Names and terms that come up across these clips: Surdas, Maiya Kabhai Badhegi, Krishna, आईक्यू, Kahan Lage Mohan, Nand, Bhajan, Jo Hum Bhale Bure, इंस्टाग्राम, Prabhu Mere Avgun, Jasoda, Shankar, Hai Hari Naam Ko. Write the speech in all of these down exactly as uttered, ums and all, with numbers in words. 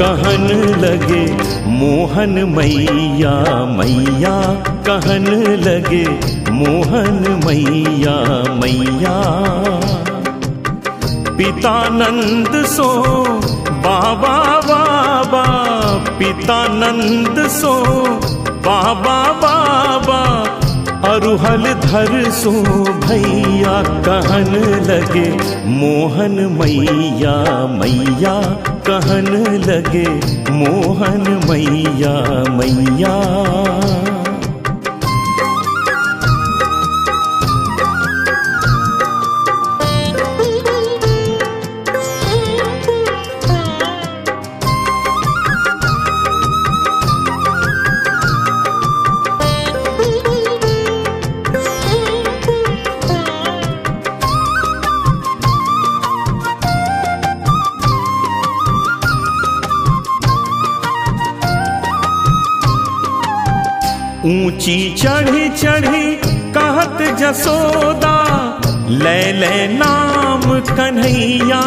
कहन लगे मोहन मैया मैया, कहन लगे मोहन मैया मैया। पिता नंद सो बाबा बाबा, पिता नंद सो बाबा बाबा, अरुहल धर सो भैया, कहन लगे मोहन मैया मैया, कहन लगे मोहन मैया मैया। ऊंची चढ़ी चढ़ी कहत जसोदा, ले ले नाम कन्हैया।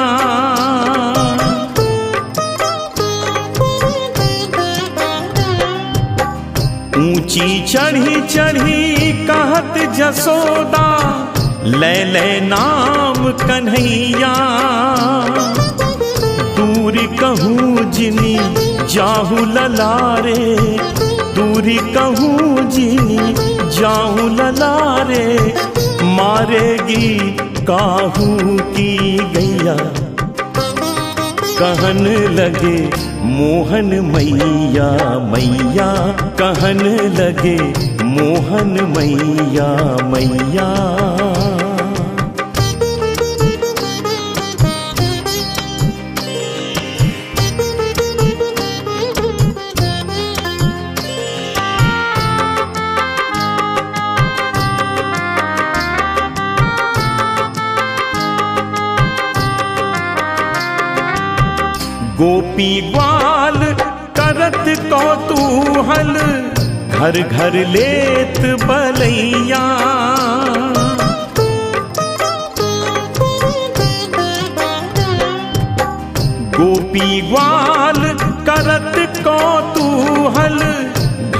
ऊंची चढ़ी चढ़ी कहत जसोदा, ले ले नाम कन्हैया। दूरी कहूँ जिनी जाहु ललारे, दूरी कहूँ जी जाऊँ ललारे, मारेगी काहू की गैया, कहन लगे मोहन मैया मैया, कहन लगे मोहन मैया मैया। गोपी बाल करत कौतूहल, घर घर लेत बलैया। गोपी बाल करत कौतूहल,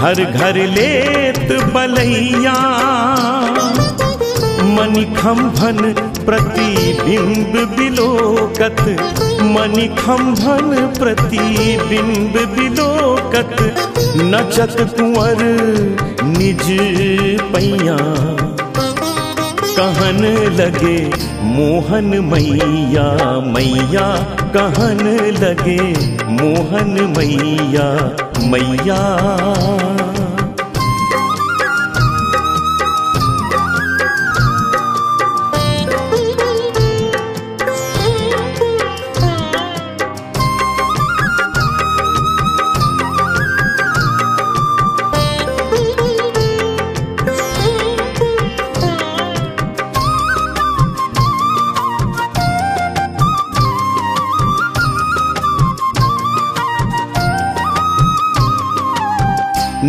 घर घर लेत बलैया। मणिखंभन प्रतिबिंब बिलोकत, मणिखंभन प्रतिबिंब बिलोकत, नचत कुंवर निज पैया, कहन लगे मोहन मैया मैया, कहन लगे मोहन मैया मैया।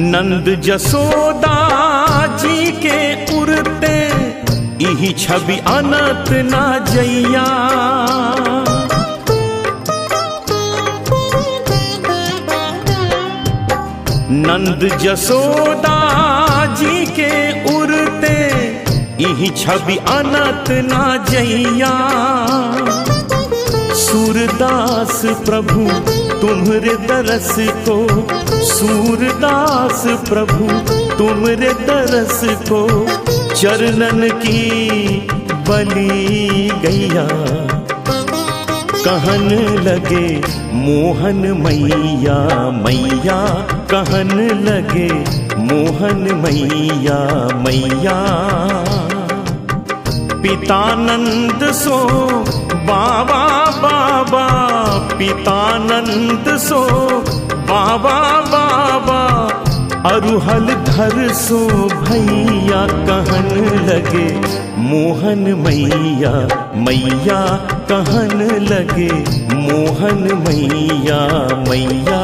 नंद जसोदा जी के उड़ते, इही छवि अनंत ना जइया। नंद जसोदा जी के उड़ते, इही छवि अनंत ना जइया। सूरदास प्रभु तुम्हरे दरस को, सूरदास प्रभु तुम्हरे दरस को, चरणन की बलि गैया, कहन लगे मोहन मैया मैया, कहन लगे मोहन मैया मैया। पिता नंद सो बाबा बाबा, पिता नंद सो बाबा बाबा, अरुहल धर सो भैया, कहन लगे मोहन मैया मैया, कहन लगे मोहन मैया मैया।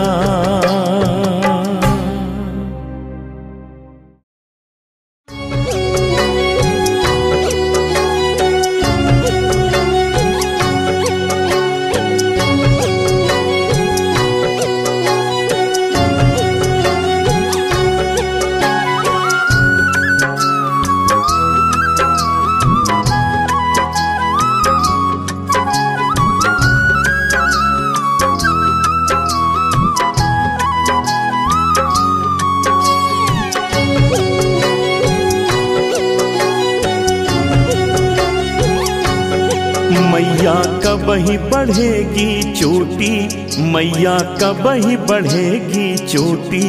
बही बढ़ेगी चोटी मैया का बही बढ़ेगी चोटी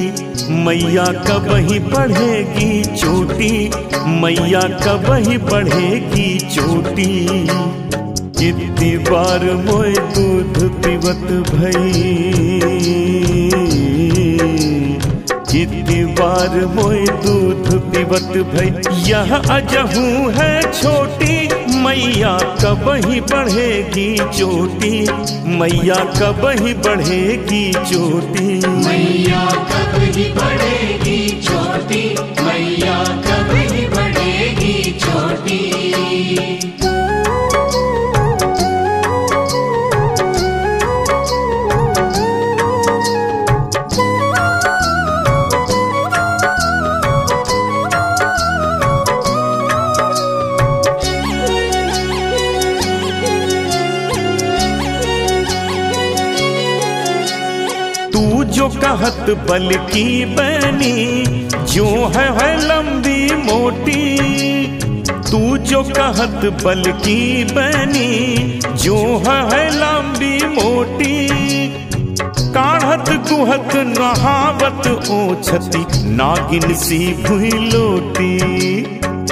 मैया का बही बढ़ेगी चोटी मैया का बही बढ़ेगी चोटी। कितनी बार मोए दूध पिवत भई, कितनी बार मोए दूध पिवत भई, यह अजहू है छोटी मैया कब ही बढ़ेगी चोटी मैया कब ही बढ़ेगी चोटी मैया कब ही बढ़ेगी चोटी मैया कब ही बढ़ेगी चोटी। कहत बल की बनी जो है, है लंबी मोटी, तू जो कहत बल की बनी जो है, है लंबी मोटी। काढ़त कुहत नहावत ओछती नागिन सी भुई लोटी,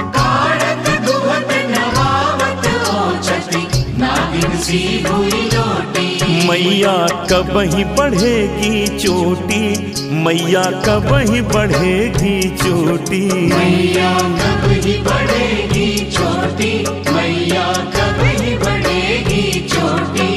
काढ़त कुहत नहावत ओछती नागिन सी भुई लोटी। मैया कब ही बढ़ेगी चोटी मैया कब ही बढ़ेगी चोटी मैया कब ही बढ़ेगी चोटी मैया कब ही बढ़ेगी चोटी।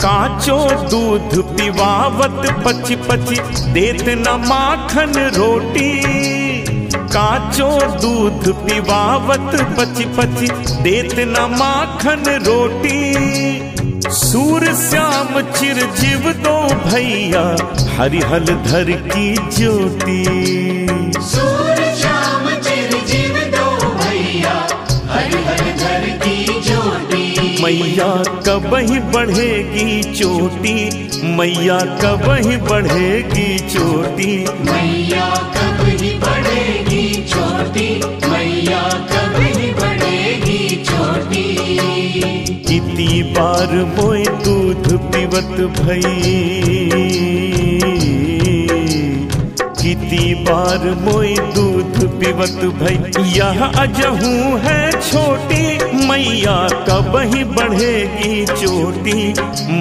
काचो दूध पिवावत पची पची देत न माखन रोटी, काचो दूध पिवावत पची पची देत न माखन रोटी। सूर श्याम चिरजीव दो भैया हरिहल धर की ज्योति, सूर श्याम चिरजीव दो भैया हरिहल धर की ज्योति। मैया कब ही बढ़ेगी चोटी मैया कब ही बढ़ेगी चोटी मैया कब ही बढ़ेगी चोटी मैया कब ही बढ़ेगी चोटी। कितनी बार मोए दूध पिवत भई, कितनी बार मोए दूध पिवत भई, यह अजहू है छोटी मैया कब ही बढ़ेगी चोटी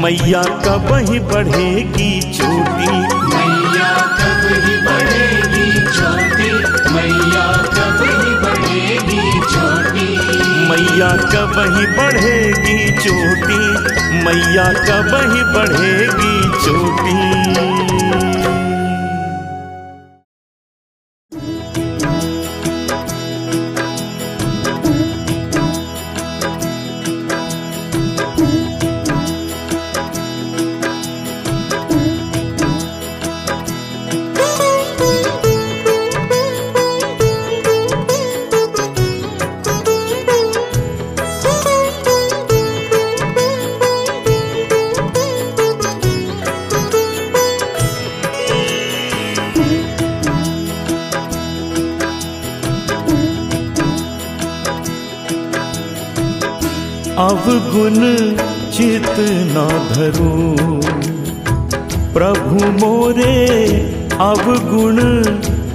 मैया कब ही बढ़ेगी चोटी मैया कब ही बढ़ेगी चोटी मैया कब ही बढ़ेगी चोटी मैया कब ही बढ़ेगी चोटी मैया कब ही बढ़ेगी चोटी। अवगुन चित ना धरूं प्रभु मोरे अवगुन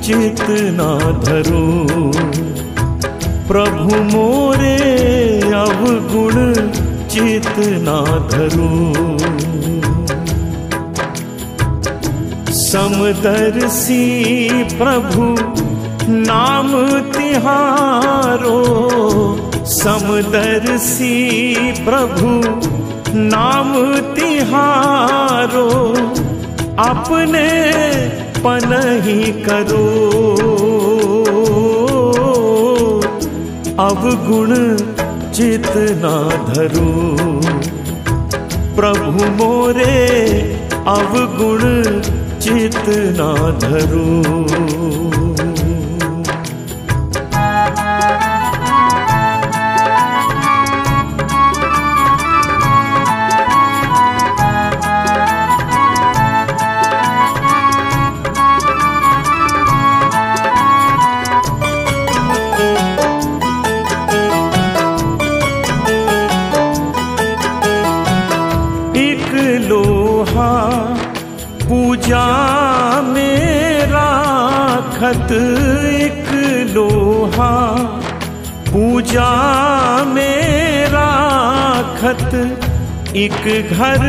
चित ना धरूं प्रभु मोरे अवगुन चित ना धरूं। समदर्शी प्रभु नाम तिहारो, समदर्शी प्रभु नाम तिहारो। अपने पन ही करो अवगुण जितना धरूं, प्रभु मोरे अवगुण जितना धरूं। पूजा मेरा खत एक लोहा, पूजा मेरा खत एक घर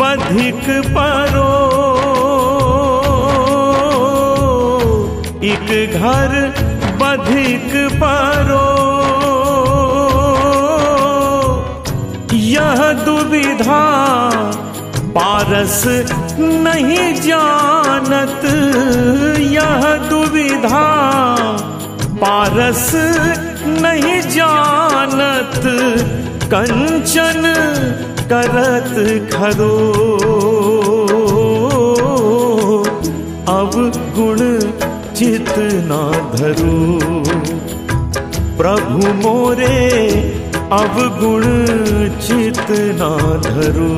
बधिक परो, एक घर बधिक परो। यह दुविधा पारस नहीं जानत, यह दुविधा पारस नहीं जानत, कंचन करत खरो। अवगुण जितना धरो, प्रभु मोरे अवगुण जितना धरो।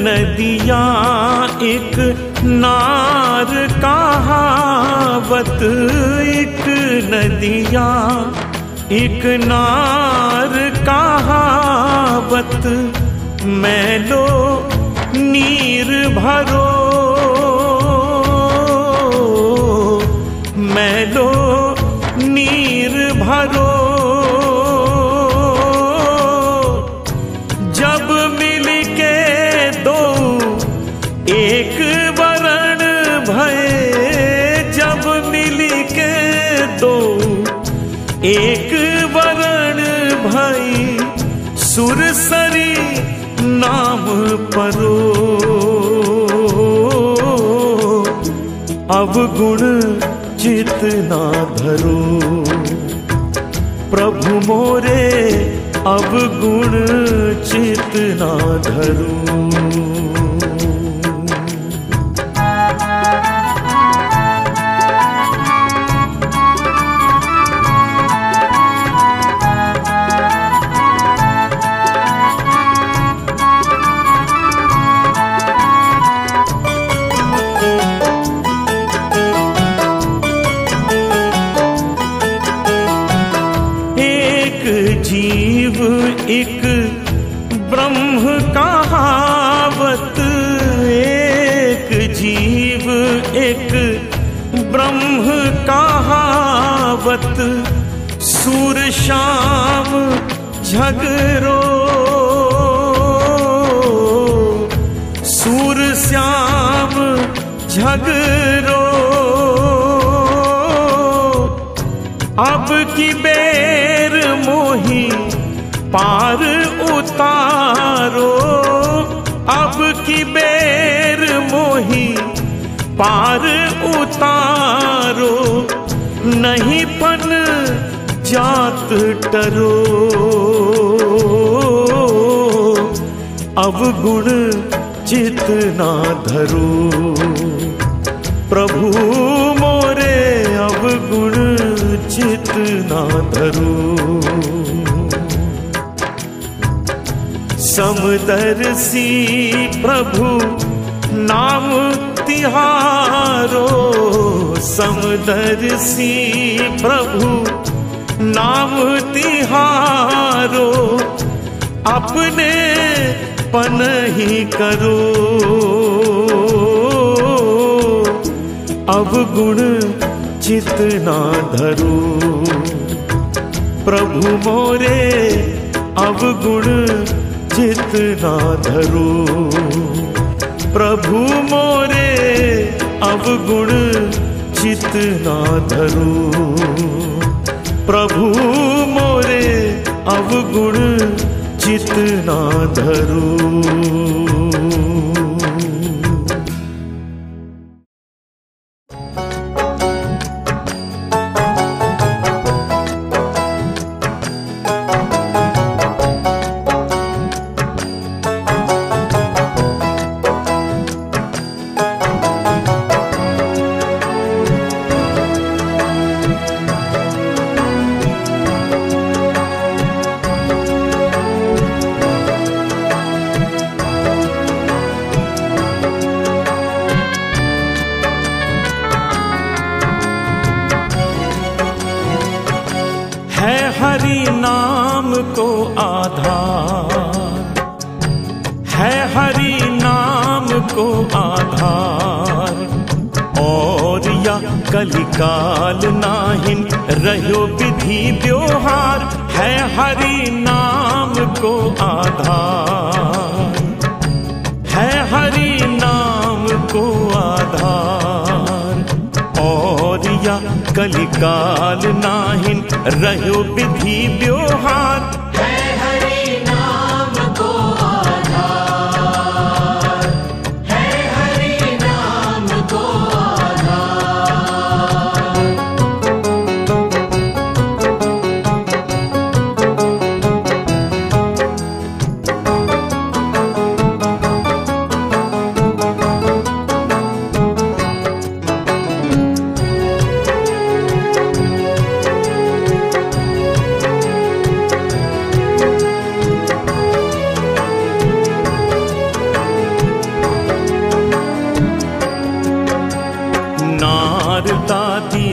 नदिया एक नार कहावत, एक नदिया एक नार कहावत, मैलो नीर भरो, मैलो नीर भरो। एक वरण भाई सुरसरी नाम परो, अवगुण जितना धरो, प्रभु मोरे अवगुण जितना धरो। एक ब्रह्म कहावत, एक जीव एक ब्रह्म कहावत, सूर शाम झगरो, सूर श्याम झगरो। अब की बेर मोही पार उतारो, अब की बेर मोही पार उतारो, नहीं पन जात टरो। अवगुण जितना धरो, प्रभु मोरे अवगुण जितना धरो। समदर्शी प्रभु नाम तिहारो, समदर्शी प्रभु नाम तिहारो, अपने पन ही करो। अवगुण जितना धरूं, प्रभु मोरे अवगुण जितना धरूं, प्रभु मोरे अवगुण जितना धरूं, प्रभु मोरे अवगुण जितना धरूं। कलिकाल नाहिन रह्यो विधि व्यवहार, है हरि नाम को आधार, है हरि नाम को आधार। और या कलिकाल नाहिन रह्यो विधि व्यवहार, है हरि नाम को आधार, है हरि नाम को आधार।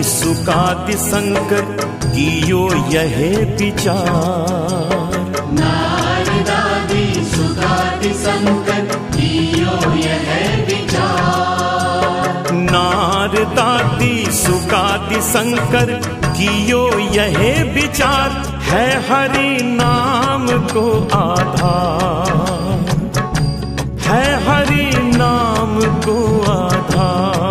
सुकादि शंकर कियो यहे विचार, नारदादि सुकादि शंकर कियो यहे विचार, नारदादि सुकादि शंकर कियो यहे विचार, है हरि नाम को आधार, है हरि नाम को आधार।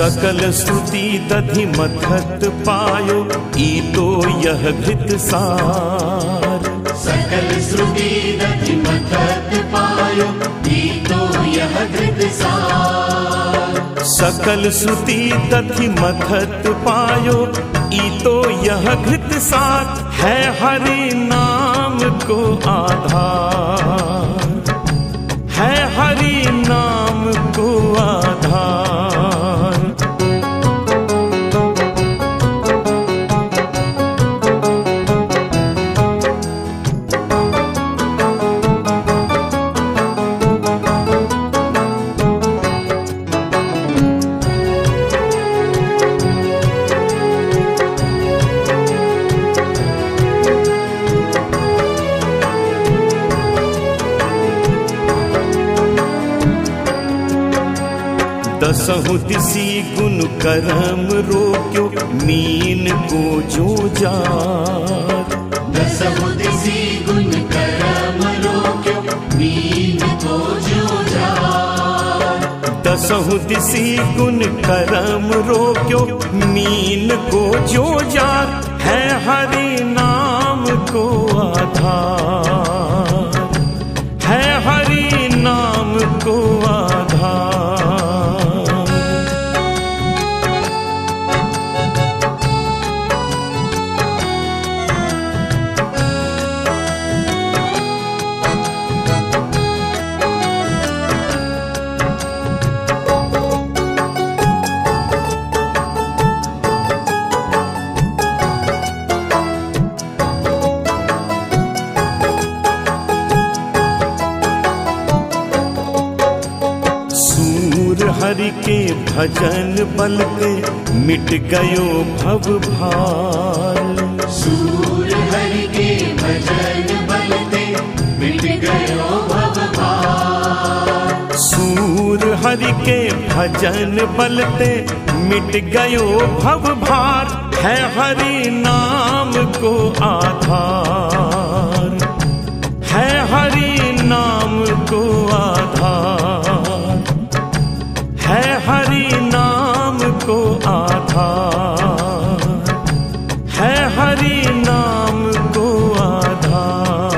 सकल स्तुति दधि मथत पायो ई तो यह भृत सार, सकल स्तुति दधि मथत पायो ई तो यह भृत सार, सकल स्तुति दधि मथत पायो ई तो यह भृत सार, है हरि नाम को आधार, है हरि नाम को आधार। दसहु दिसी गुण कर्म रोक्यो मीन को जो जार, दसहु दिसी गुण कर्म रोक्यो मीन को जो जार, दसहु दिसी गुण कर्म रोक्यो मीन को जो जार, है हरि नाम को आधार, है हरि नाम को आधार। हरि के भजन बल पे मिट गयो भव भार। सूर हरि के भजन बल पे मिट गयो भव भार। सूर हरि के भजन बल पे मिट गयो भव भार। है हरि नाम को आधार। है हरि नाम को आधार। है हरि नाम को आधार। है हरि नाम को आधार।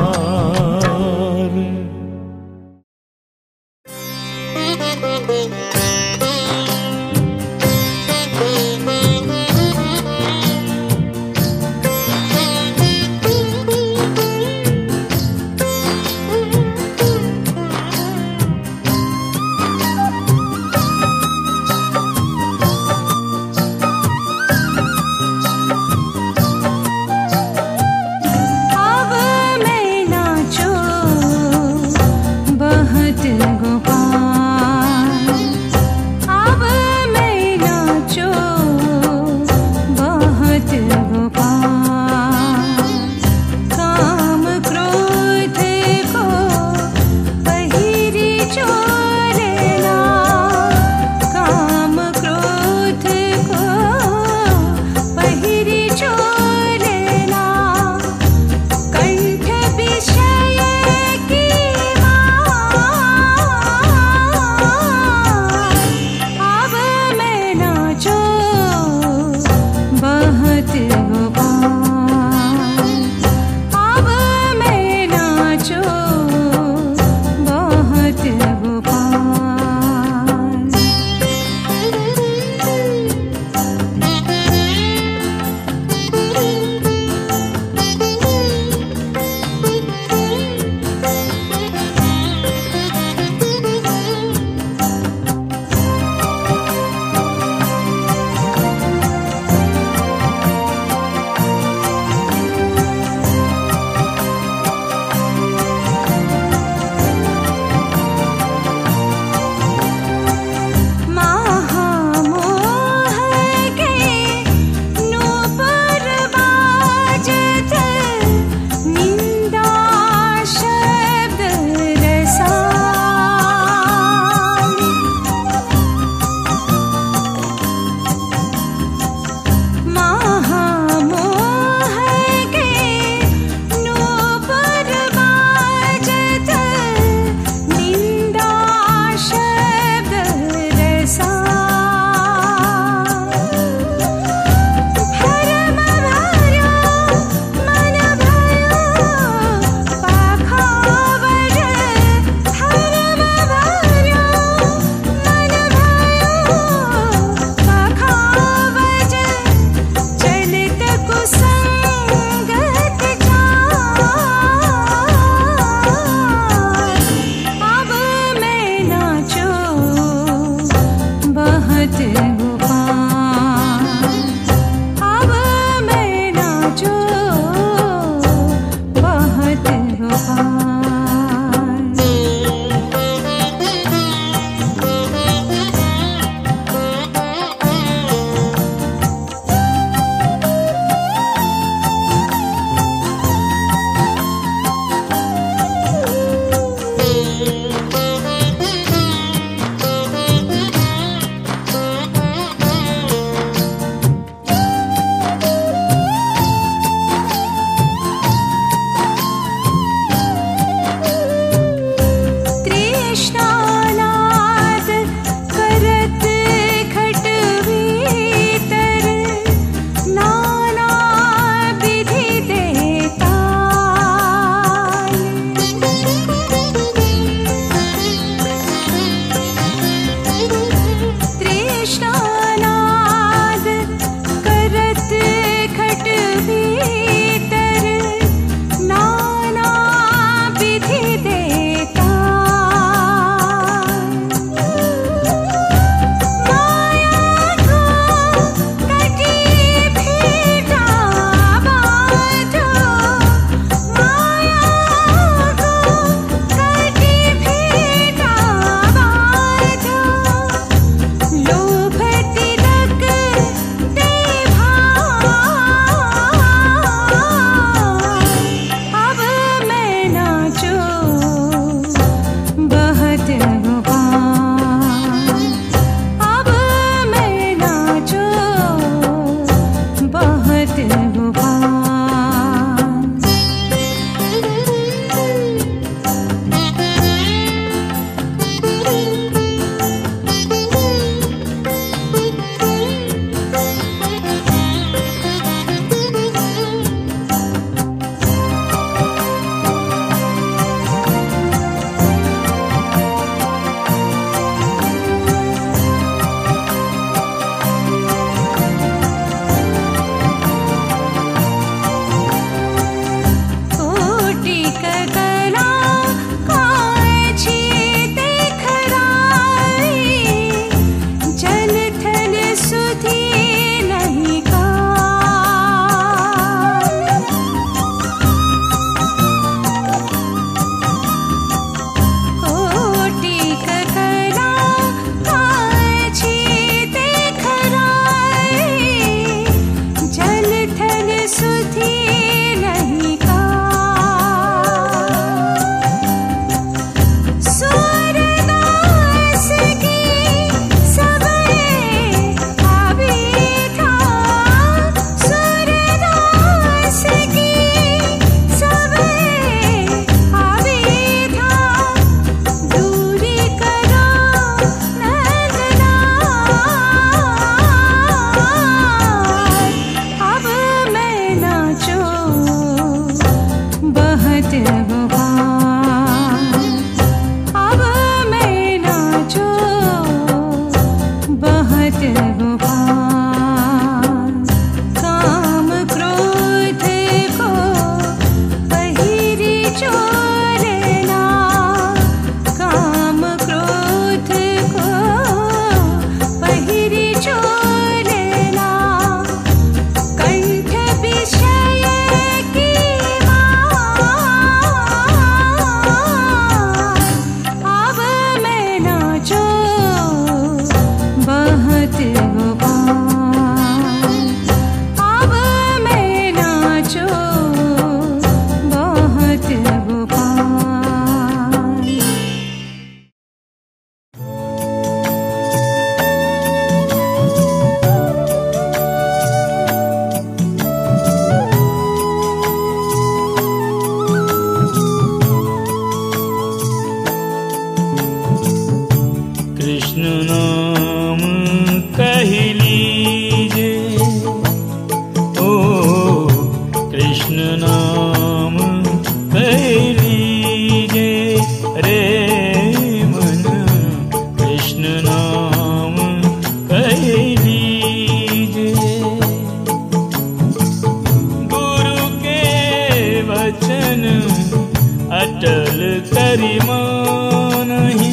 अटल करिमानहि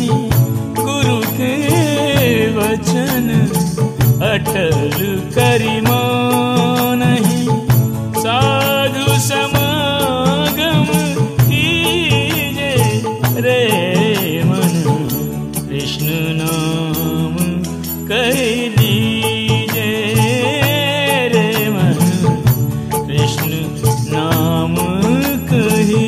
गुरु के वचन, अटल करिमानहि साधु समागम कीजे रे मन, कृष्ण नाम कह लीजे रे मन, कृष्ण नाम कह लीजे।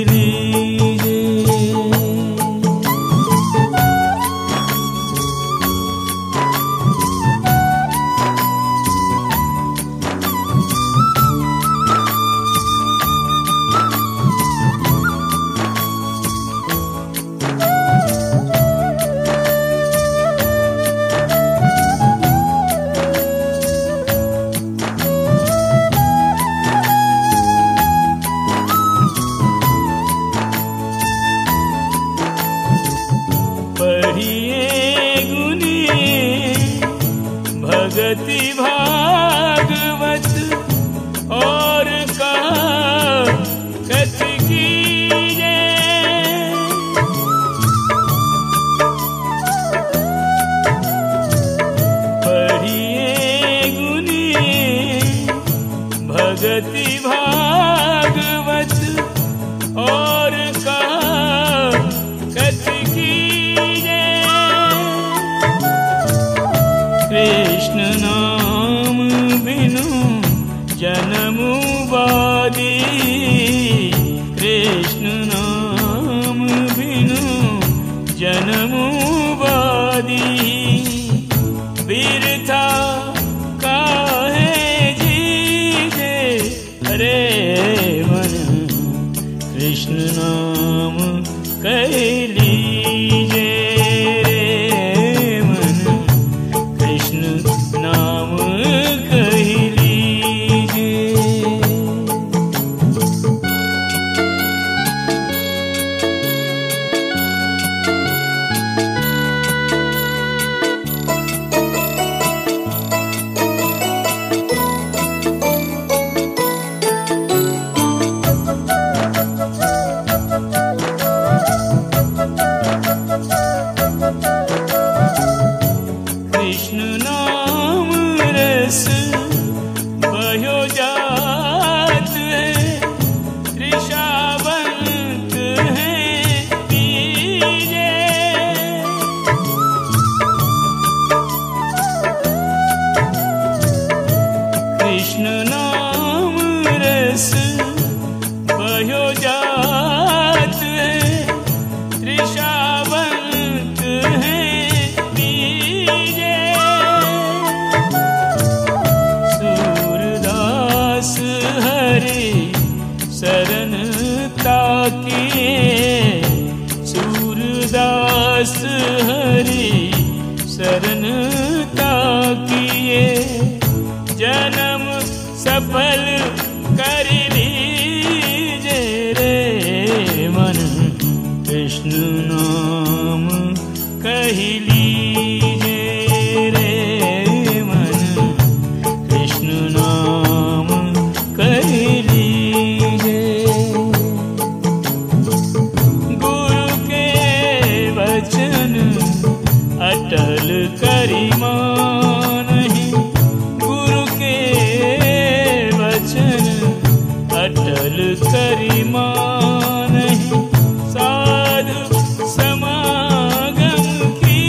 करिमा नहीं साधु समागम की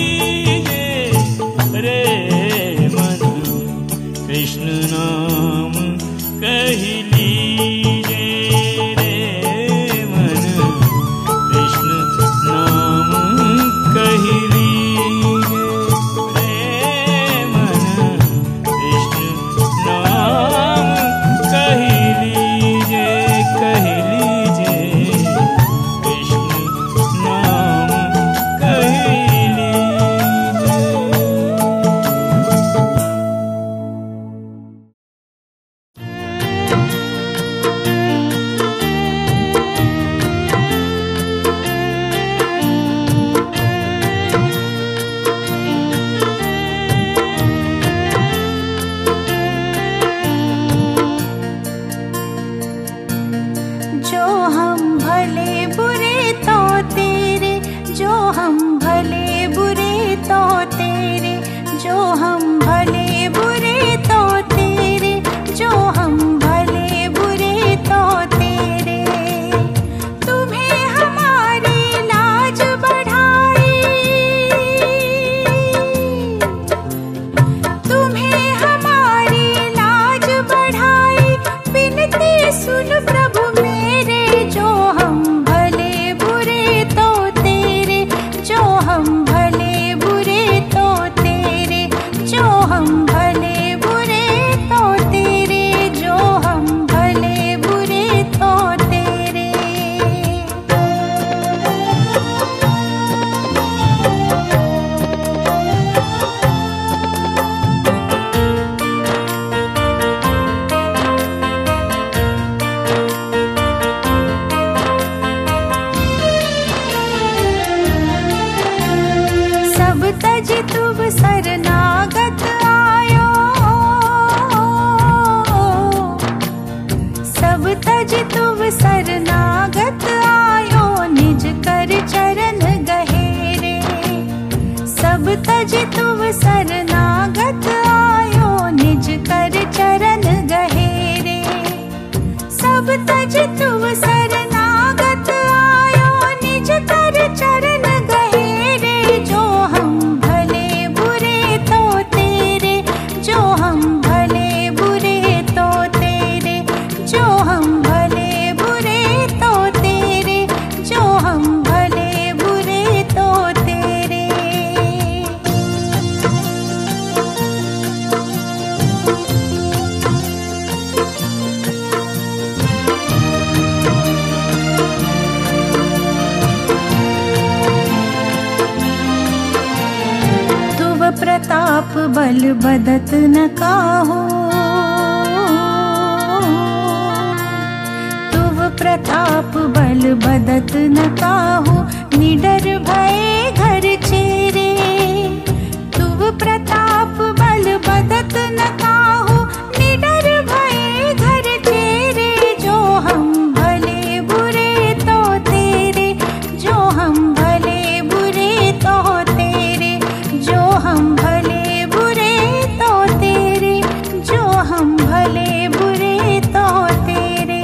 तज तुम सरनागत आयो निज कर चरण गहेरे। सब तज तुम सरनागत आयो निज कर चरण गहेरे। जो हम भले बुरे तो तेरे, जो हम भले बुरे तो तेरे, जो हम भले बुरे तो तेरे, जो हम भले बुरे तो तेरे। तुम प्रताप बल बदत न काहो, प्रताप बल बदत न काहू। निडर भय घर चेरे, तुम प्रताप बल बदत न काहू। निडर भय घर चेरे, जो हम भले बुरे तो तेरे, जो हम भले बुरे तो तेरे, जो हम भले बुरे तो तेरे, जो हम भले बुरे तो तेरे।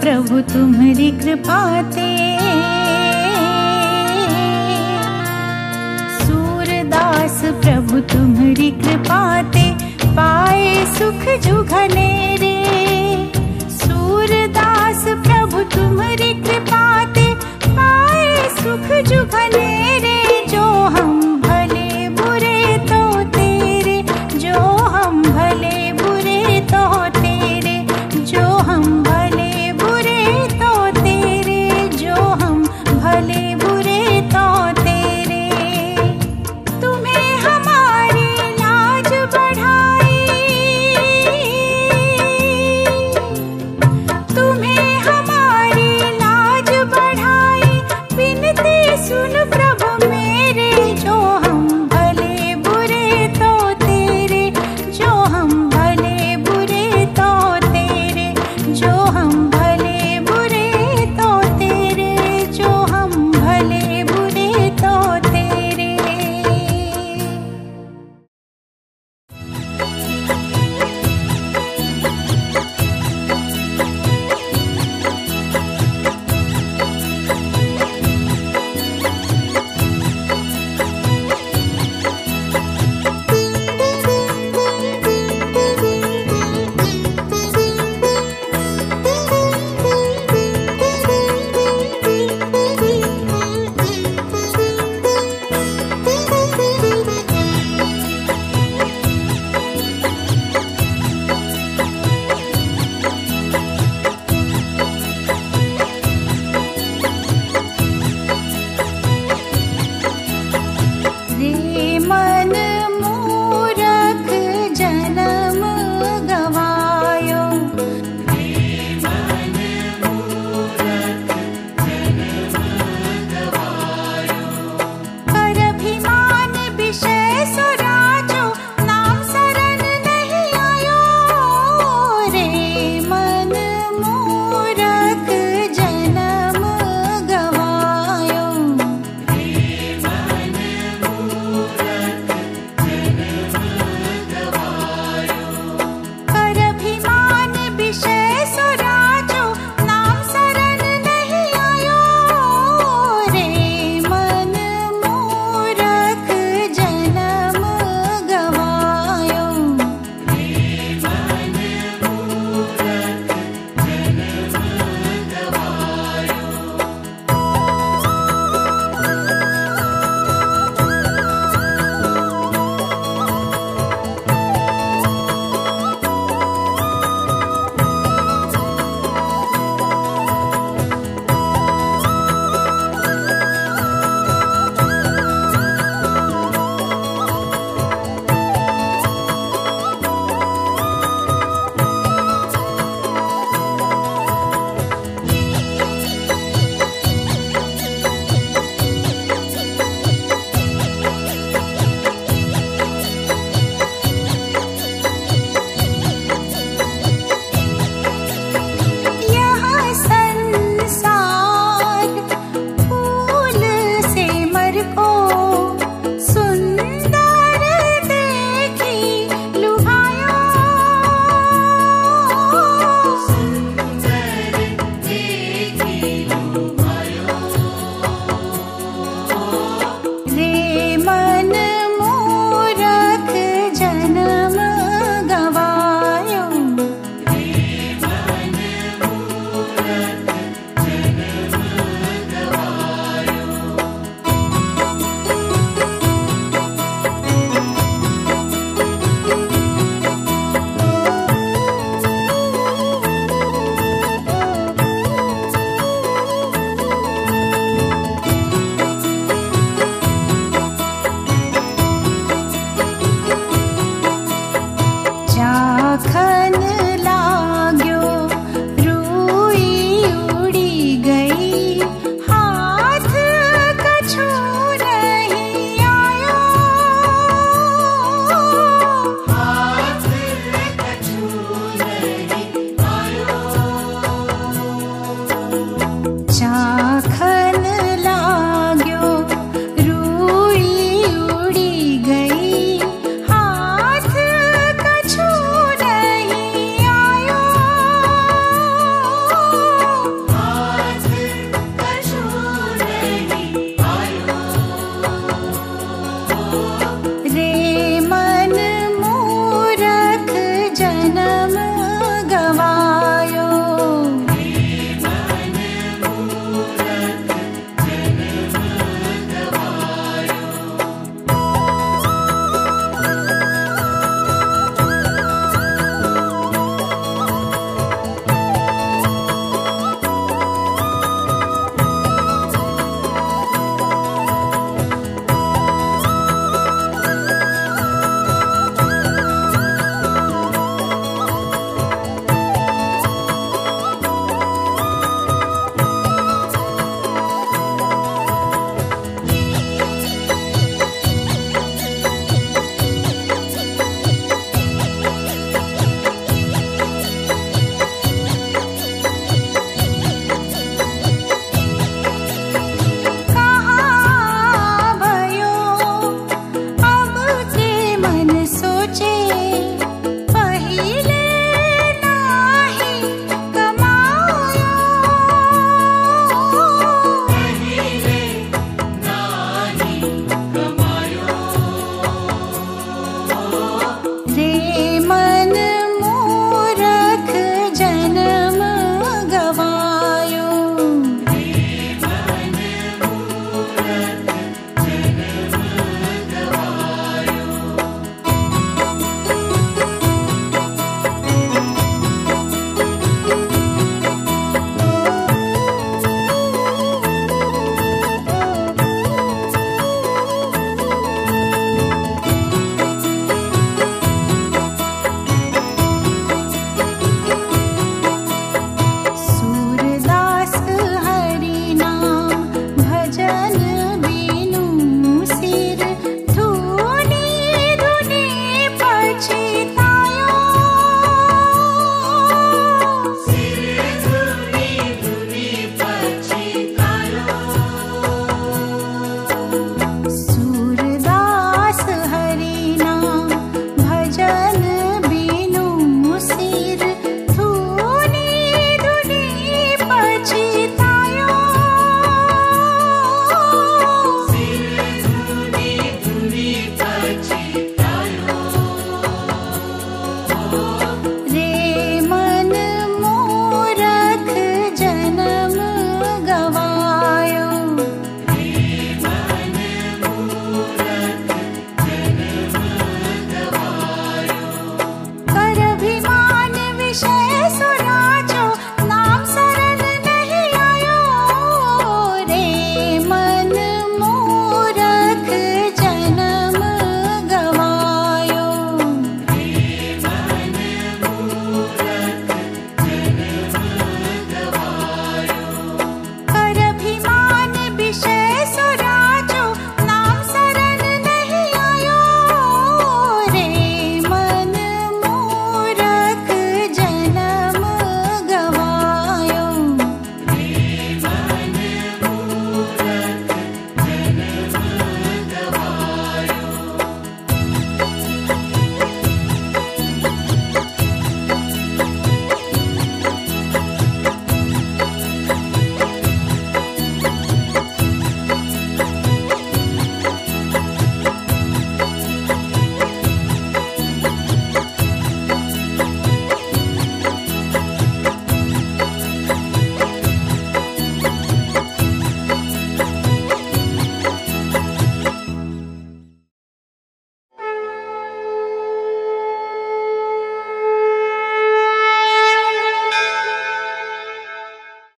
प्रभु तुम्हारी कृपाते, सूरदास प्रभु तुम्हारी कृपाते, पाए सुख जुघनेरे। सूरदास प्रभु तुम्हारी कृपाते, पाए सुख जुघनेरे। जो हम भले बुरे तो तेरे, जो हम भले बुरे तो तेरे, जो हम भले सुन प्रभु। Oh,